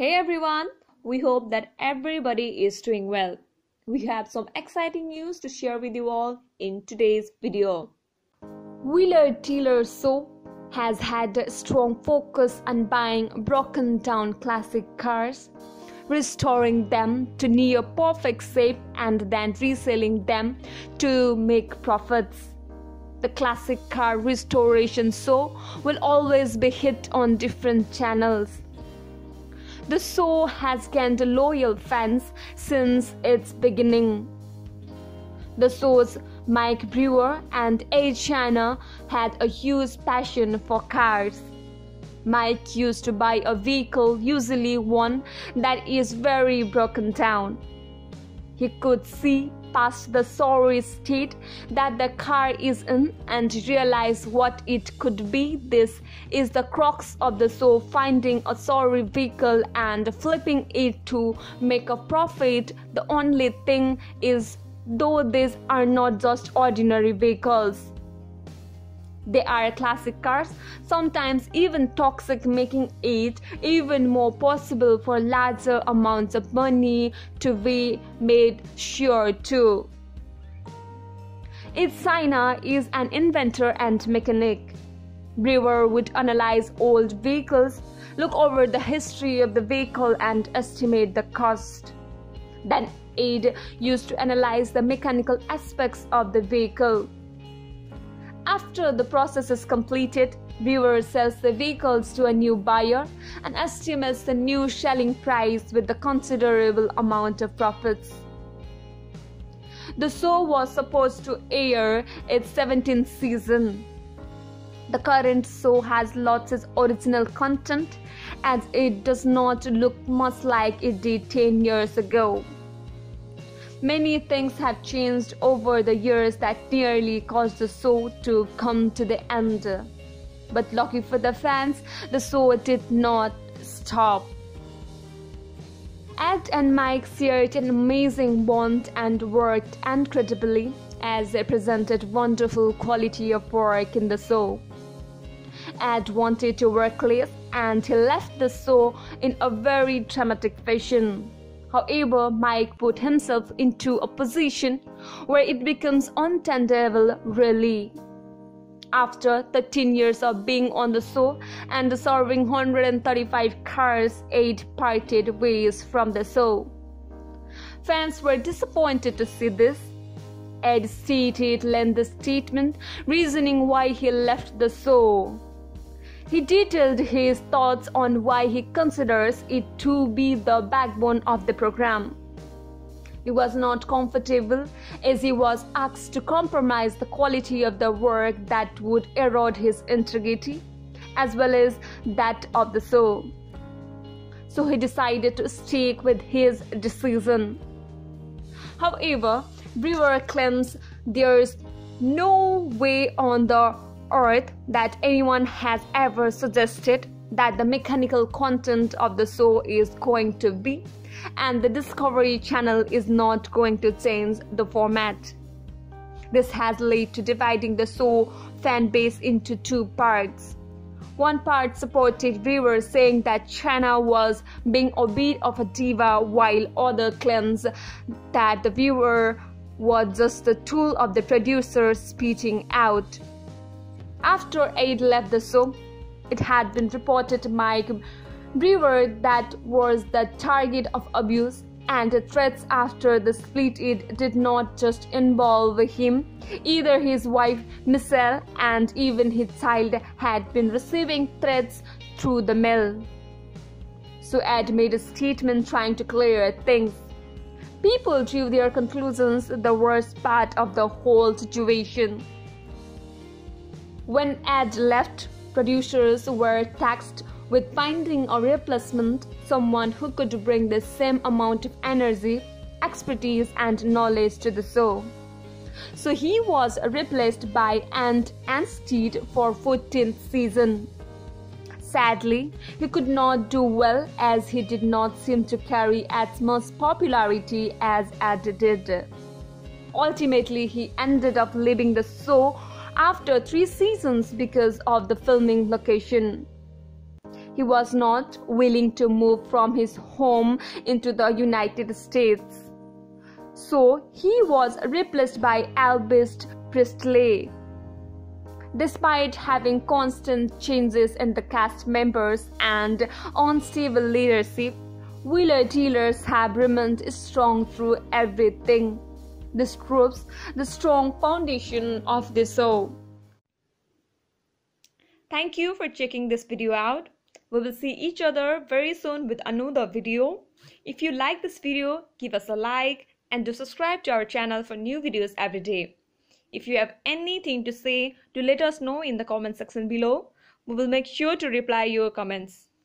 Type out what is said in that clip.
Hey everyone, we hope that everybody is doing well. We have some exciting news to share with you all in today's video. Wheeler Dealers has had a strong focus on buying broken down classic cars, restoring them to near perfect shape and then reselling them to make profits. The classic car restoration show will always be hit on different channels. The show has gained loyal fans since its beginning. The show's Mike Brewer and Edd China had a huge passion for cars. Mike used to buy a vehicle, usually one that is very broken down. He could see past the sorry state that the car is in and realize what it could be. This is the crux of the show: finding a sorry vehicle and flipping it to make a profit. The only thing is, though, these are not just ordinary vehicles. They are classic cars, sometimes even toxic, making it even more possible for larger amounts of money to be made sure to. Edd China is an inventor and mechanic. Brewer would analyze old vehicles, look over the history of the vehicle and estimate the cost. Then Edd used to analyze the mechanical aspects of the vehicle. After the process is completed, Brewer sells the vehicles to a new buyer and estimates the new selling price with a considerable amount of profits. The show was supposed to air its 17th season. The current show has lots of original content, as it does not look much like it did 10 years ago. Many things have changed over the years that nearly caused the show to come to the end. But lucky for the fans, the show did not stop. Edd and Mike shared an amazing bond and worked incredibly, as they presented wonderful quality of work in the show. Edd wanted to work less and he left the show in a very dramatic fashion. However, Mike put himself into a position where it becomes untenable, really. After 13 years of being on the show and serving 135 cars, Edd parted ways from the show. Fans were disappointed to see this. Edd stated lengthy statement reasoning why he left the show. He detailed his thoughts on why he considers it to be the backbone of the program. He was not comfortable, as he was asked to compromise the quality of the work that would erode his integrity, as well as that of the show. So he decided to stick with his decision. However, Brewer claims there's no way on the earth that anyone has ever suggested that the mechanical content of the show is going to be, and the Discovery Channel is not going to change the format. This has led to dividing the show fan base into two parts. One part supported viewers, saying that China was being a bit of a diva, while other claims that the viewer was just the tool of the producer spitting out. After Edd left the show, it had been reported to Mike Brewer that was the target of abuse, and threats after the split. It did not just involve him, either his wife Michelle and even his child had been receiving threats through the mail. So Edd made a statement trying to clear things. People drew their conclusions, the worst part of the whole situation. When Edd left, producers were tasked with finding a replacement, someone who could bring the same amount of energy, expertise and knowledge to the show. So he was replaced by Ant Anstead for 14th season. Sadly, he could not do well, as he did not seem to carry as much popularity as Edd did. Ultimately, he ended up leaving the show after 3 seasons because of the filming location. he was not willing to move from his home into the United States. So he was replaced by Alistair Priestley. Despite having constant changes in the cast members and unstable leadership, Wheeler Dealers have remained strong through everything. This proves the strong foundation of the show. Thank you for checking this video out. We will see each other very soon with another video. If you like this video, give us a like and do subscribe to our channel for new videos every day. If you have anything to say, do let us know in the comment section below. We will make sure to reply your comments.